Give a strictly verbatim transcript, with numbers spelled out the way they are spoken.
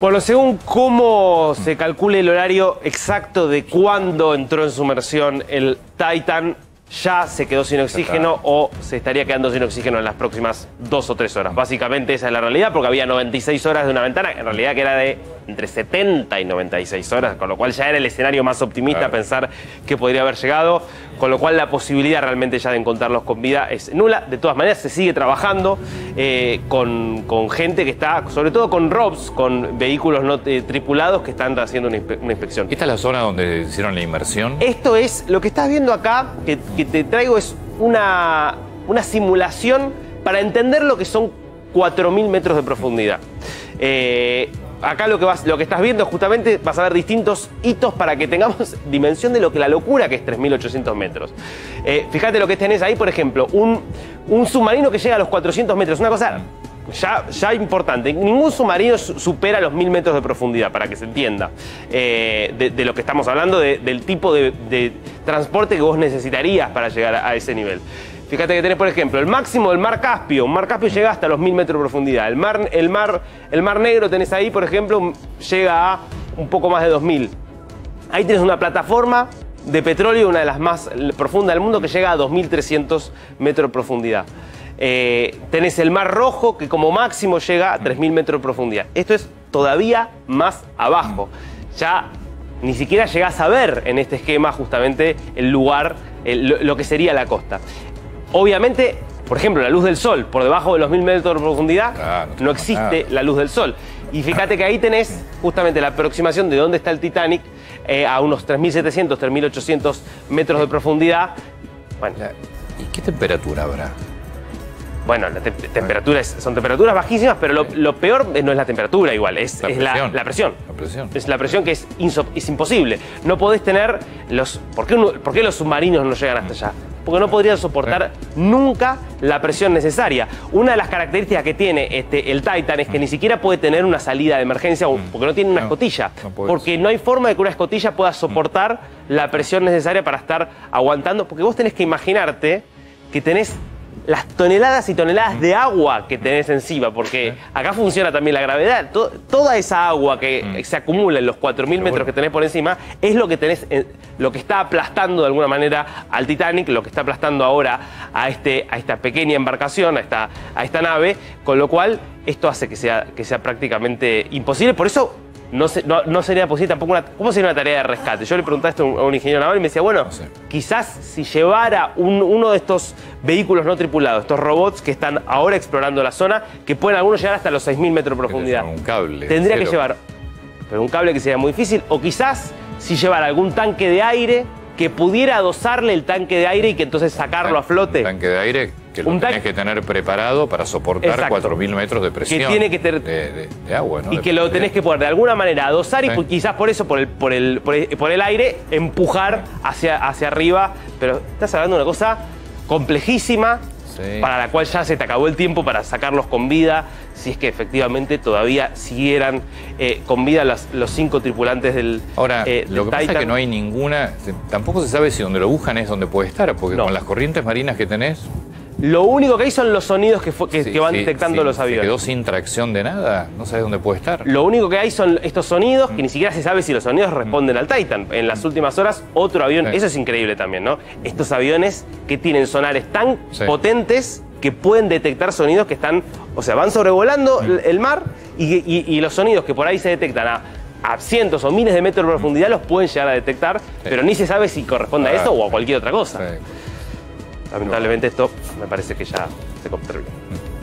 Bueno, según cómo se calcule el horario exacto de cuándo entró en sumersión el Titan, ya se quedó sin oxígeno o se estaría quedando sin oxígeno en las próximas dos o tres horas. Básicamente esa es la realidad, porque había noventa y seis horas de una ventana, en realidad que era de entre setenta y noventa y seis horas, con lo cual ya era el escenario más optimista claro. Pensar que podría haber llegado, con lo cual la posibilidad realmente ya de encontrarlos con vida es nula. De todas maneras, se sigue trabajando eh, con, con gente que está, sobre todo con R O Vs, con vehículos no eh, tripulados que están haciendo una, inspe una inspección. ¿Esta es la zona donde hicieron la inmersión? Esto es, lo que estás viendo acá, que, que te traigo es una, una simulación para entender lo que son cuatro mil metros de profundidad. Eh, Acá lo que, vas, lo que estás viendo justamente vas a ver distintos hitos para que tengamos dimensión de lo que la locura que es tres mil ochocientos metros. Eh, fíjate lo que tenés ahí, por ejemplo, un, un submarino que llega a los cuatrocientos metros, una cosa ya, ya importante. Ningún submarino supera los mil metros de profundidad, para que se entienda eh, de, de lo que estamos hablando, de, del tipo de, de transporte que vos necesitarías para llegar a, a ese nivel. Fíjate que tenés, por ejemplo, el máximo del mar Caspio. Un mar Caspio llega hasta los mil metros de profundidad. El mar, el, mar, el mar Negro tenés ahí, por ejemplo, llega a un poco más de dos mil. Ahí tenés una plataforma de petróleo, una de las más profundas del mundo, que llega a dos mil trescientos metros de profundidad. Eh, tenés el mar Rojo, que como máximo llega a tres mil metros de profundidad. Esto es todavía más abajo. Ya ni siquiera llegás a ver en este esquema justamente el lugar, el, lo que sería la costa. Obviamente, por ejemplo, la luz del sol, por debajo de los mil metros de profundidad, claro, no existe nada. La luz del sol. Y fíjate que ahí tenés justamente la aproximación de dónde está el Titanic eh, a unos tres mil setecientos, tres mil ochocientos metros de profundidad. Bueno. ¿Y qué temperatura habrá? Bueno, la te temperatura es, son temperaturas bajísimas, pero lo, lo peor no es la temperatura igual, es la, es presión. La, la, presión. la presión. Es la presión que es, es imposible. No podés tener los... ¿Por qué, uno, ¿Por qué los submarinos no llegan hasta allá? Porque no podrían soportar nunca la presión necesaria. Una de las características que tiene este, el Titan es que ni siquiera puede tener una salida de emergencia porque no tiene una escotilla. No, no porque no hay forma de que una escotilla pueda soportar la presión necesaria para estar aguantando. Porque vos tenés que imaginarte que tenés las toneladas y toneladas de agua que tenés encima, porque acá funciona también la gravedad. Tod- toda esa agua que se acumula en los cuatro mil metros bueno. que tenés por encima es lo que tenés, lo que está aplastando de alguna manera al Titanic, lo que está aplastando ahora a, este, a esta pequeña embarcación, a esta, a esta nave, con lo cual esto hace que sea, que sea prácticamente imposible. Por eso no, se, no, no sería posible tampoco una... ¿Cómo sería una tarea de rescate? Yo le preguntaba esto a un, a un ingeniero naval y me decía, bueno, no sé. Quizás si llevara un, uno de estos vehículos no tripulados, estos robots que están ahora explorando la zona, que pueden algunos llegar hasta los seis mil metros de profundidad. Un cable. Tendría cero. que llevar, pero un cable que sería muy difícil, o quizás si llevara algún tanque de aire que pudiera adosarle el tanque de aire y que entonces sacarlo tan, a flote. Un tanque de aire que lo un tenés que tener preparado para soportar cuatro mil metros de presión. Que tiene que ter... de, de, de agua, ¿no? Y de que lo tenés que poder de alguna manera adosar sí. y quizás por eso, por el, por el, por el, por el aire, empujar hacia, hacia arriba. Pero estás hablando de una cosa complejísima, sí. para la cual ya se te acabó el tiempo para sacarlos con vida, si es que efectivamente todavía siguieran eh, con vida las, los cinco tripulantes del Ahora, eh, del lo que Titan. Pasa es que no hay ninguna... Tampoco se sabe si donde lo buscan es donde puede estar, porque no. con las corrientes marinas que tenés... Lo único que hay son los sonidos que, fue, que, sí, que van sí, detectando sí, los aviones. ¿Se quedó sin tracción de nada? ¿No sabes dónde puede estar? Lo único que hay son estos sonidos, mm. que ni siquiera se sabe si los sonidos responden mm. al Titan. En las últimas horas, otro avión... Sí. Eso es increíble también, ¿no? Estos aviones que tienen sonares tan sí. potentes que pueden detectar sonidos que están... O sea, van sobrevolando mm. el mar y, y, y los sonidos que por ahí se detectan a... a cientos o miles de metros de profundidad mm. los pueden llegar a detectar, sí. pero ni se sabe si corresponde ah, a eso o a cualquier otra cosa. Sí. Lamentablemente esto me parece que ya se terminó.